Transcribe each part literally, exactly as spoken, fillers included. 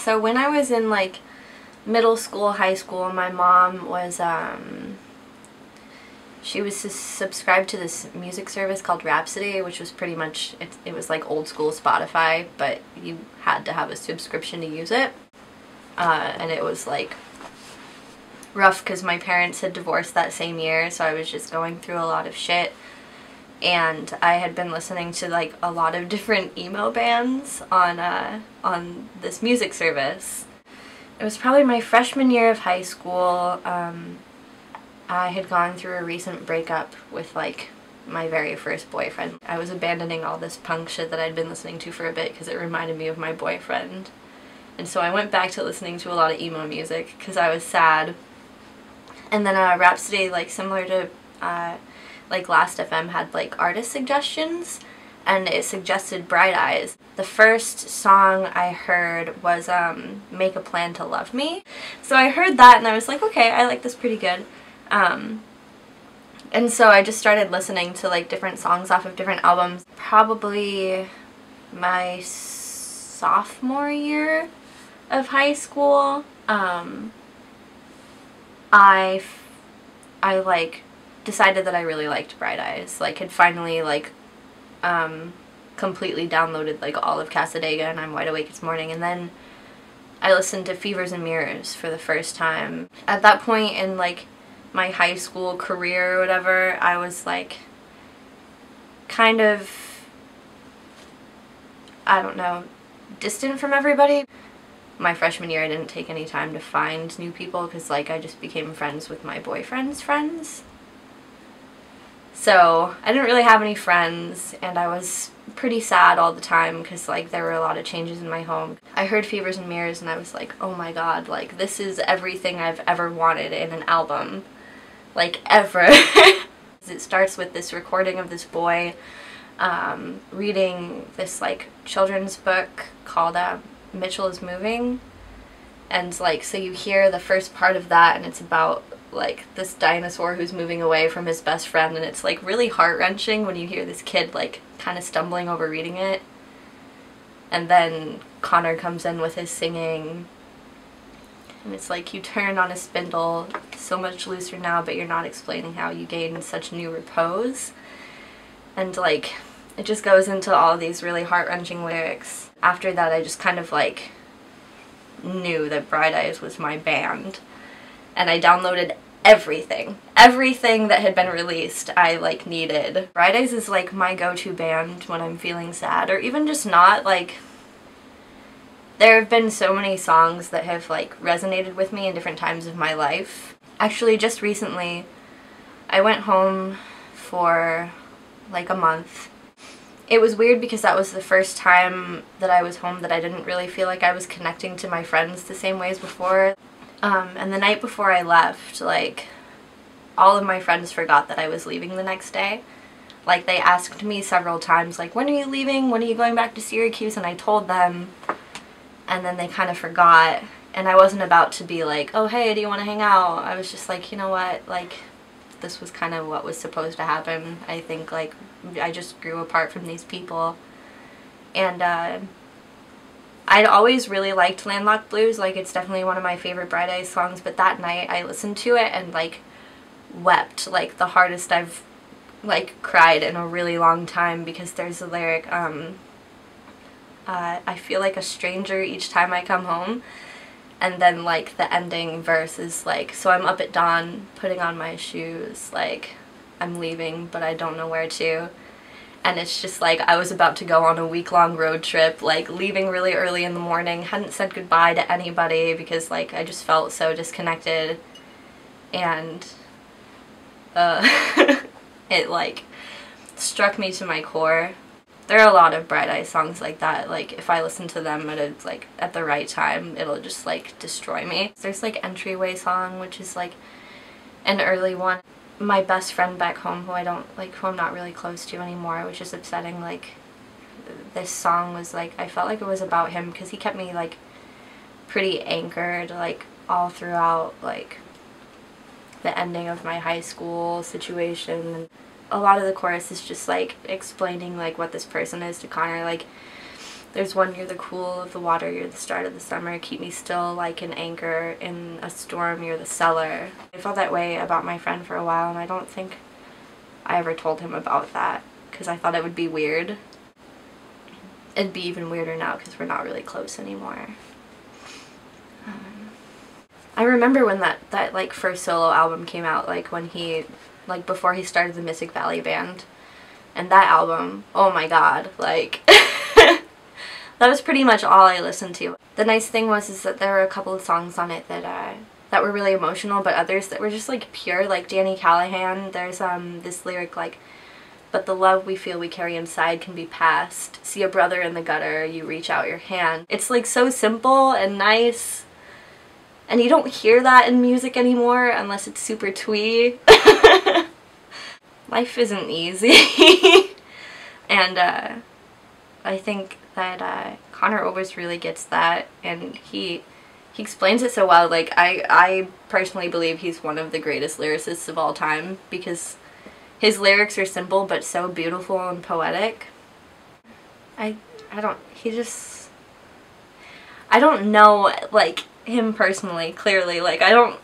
So when I was in like middle school, high school, my mom was, um, she was subscribed to this music service called Rhapsody, which was pretty much, it, it was like old school Spotify, but you had to have a subscription to use it. Uh, and it was like rough because my parents had divorced that same year, so I was just going through a lot of shit. And I had been listening to like a lot of different emo bands on uh, on this music service. It was probably my freshman year of high school. Um, I had gone through a recent breakup with like my very first boyfriend. I was abandoning all this punk shit that I'd been listening to for a bit because it reminded me of my boyfriend. And so I went back to listening to a lot of emo music because I was sad. And then uh, Rhapsody, like similar to uh, like Last dot F M, had like artist suggestions, and it suggested Bright Eyes. The first song I heard was um, Make a Plan to Love Me. So I heard that and I was like, okay, I like this pretty good. Um, and so I just started listening to like different songs off of different albums. Probably my sophomore year of high school, um, I, f I like decided that I really liked Bright Eyes, like had finally like um, completely downloaded like all of Cassadega and I'm Wide Awake This Morning, and then I listened to Fevers and Mirrors for the first time. At that point in like my high school career or whatever, I was like kind of, I don't know, distant from everybody. My freshman year I didn't take any time to find new people because like I just became friends with my boyfriend's friends. So I didn't really have any friends, and I was pretty sad all the time because like there were a lot of changes in my home. I heard Fevers and Mirrors and I was like, oh my god, like this is everything I've ever wanted in an album. Like ever. It starts with this recording of this boy um, reading this like children's book called uh, Mitchell Is Moving, and like so you hear the first part of that and it's about like this dinosaur who's moving away from his best friend, and it's like really heart-wrenching when you hear this kid like kind of stumbling over reading it. And then Connor comes in with his singing and it's like, you turn on a spindle, so much looser now, but you're not explaining how you gain such new repose. And like it just goes into all these really heart-wrenching lyrics. After that I just kind of like knew that Bright Eyes was my band, and I downloaded everything. Everything that had been released I like needed. Bright Eyes is like my go-to band when I'm feeling sad or even just not. Like there have been so many songs that have like resonated with me in different times of my life. Actually just recently I went home for like a month. It was weird because that was the first time that I was home that I didn't really feel like I was connecting to my friends the same ways before. Um, and the night before I left, like, all of my friends forgot that I was leaving the next day. Like, they asked me several times, like, when are you leaving? When are you going back to Syracuse? And I told them, and then they kind of forgot. And I wasn't about to be like, oh, hey, do you want to hang out? I was just like, you know what, like, this was kind of what was supposed to happen. I think like I just grew apart from these people, and uh, I'd always really liked Landlocked Blues. Like it's definitely one of my favorite Bright Eyes songs, but that night I listened to it and like wept like the hardest I've like cried in a really long time, because there's a lyric, um, uh, I feel like a stranger each time I come home. And then like the ending verse is like, so I'm up at dawn, putting on my shoes, like I'm leaving, but I don't know where to. And it's just like, I was about to go on a week-long road trip, like leaving really early in the morning, hadn't said goodbye to anybody because like I just felt so disconnected. And uh, it like struck me to my core. There are a lot of Bright Eyes songs like that. Like if I listen to them at a, like at the right time, it'll just like destroy me. There's like Entryway Song, which is like an early one. My best friend back home, who I don't like, who I'm not really close to anymore, which is upsetting. Like this song was like, I felt like it was about him because he kept me like pretty anchored like all throughout like the ending of my high school situation. A lot of the chorus is just like explaining like what this person is to Connor, like There's one, you're the cool of the water, you're the start of the summer, keep me still like an anchor in a storm, you're the cellar. I felt that way about my friend for a while, and I don't think I ever told him about that because I thought it would be weird. It'd be even weirder now because we're not really close anymore. Um, I remember when that, that like first solo album came out, like when he, like before he started the Mystic Valley Band, and that album, oh my god, like... That was pretty much all I listened to. The nice thing was is that there were a couple of songs on it that uh, that were really emotional, but others that were just like pure, like Danny Callahan. There's um this lyric like, but the love we feel we carry inside can be passed. See a brother in the gutter, you reach out your hand. It's like so simple and nice, and you don't hear that in music anymore unless it's super twee. Life isn't easy, and uh, I think that uh, Conor Oberst really gets that, and he he explains it so well. Like I, I personally believe he's one of the greatest lyricists of all time because his lyrics are simple but so beautiful and poetic. I I don't he just I don't know like him personally, clearly, like I don't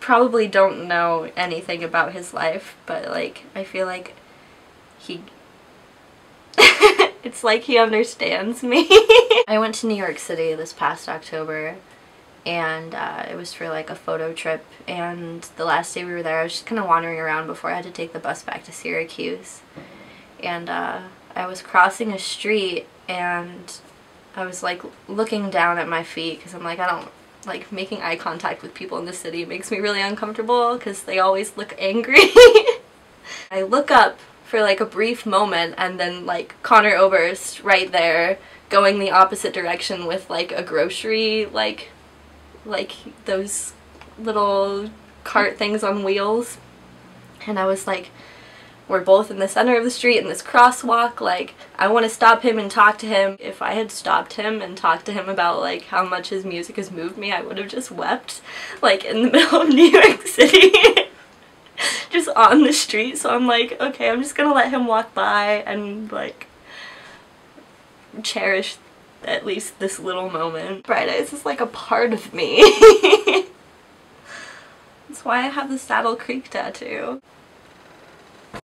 probably don't know anything about his life, but like I feel like he it's like he understands me. I went to New York City this past October, and uh, it was for like a photo trip, and the last day we were there I was just kind of wandering around before I had to take the bus back to Syracuse, and uh, I was crossing a street and I was like looking down at my feet because I'm like, I don't like making eye contact with people in the city makes me really uncomfortable because they always look angry. I look up for like a brief moment, and then like Conor Oberst right there going the opposite direction with like a grocery, like like those little cart things on wheels, and I was like, we're both in the center of the street in this crosswalk, like I want to stop him and talk to him. If I had stopped him and talked to him about like how much his music has moved me, I would have just wept like in the middle of New York City. Just on the street, so I'm like, okay, I'm just gonna let him walk by and like cherish at least this little moment. Bright Eyes is like a part of me. That's why I have the Saddle Creek tattoo.